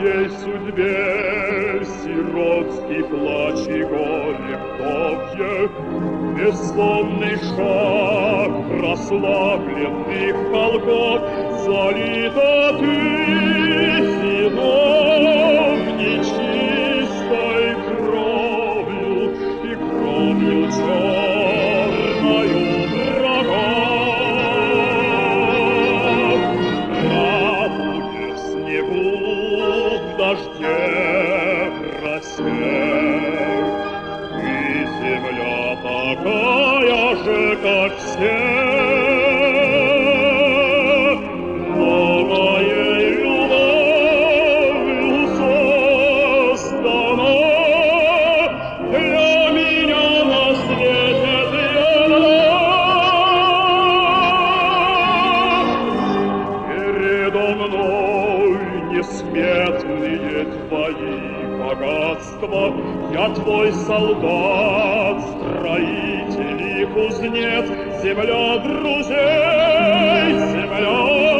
моей судьбе сиротский плач и горе в топье, бессонный шаг расслабленных колгот, залита ты сином нечистой кровью и кровью черною врага. Разбудишь снегу в дожде красе, и земля такая же, как все. Несметные твои богатства, я твой солдат, строитель и кузнец, земля друзей, земля.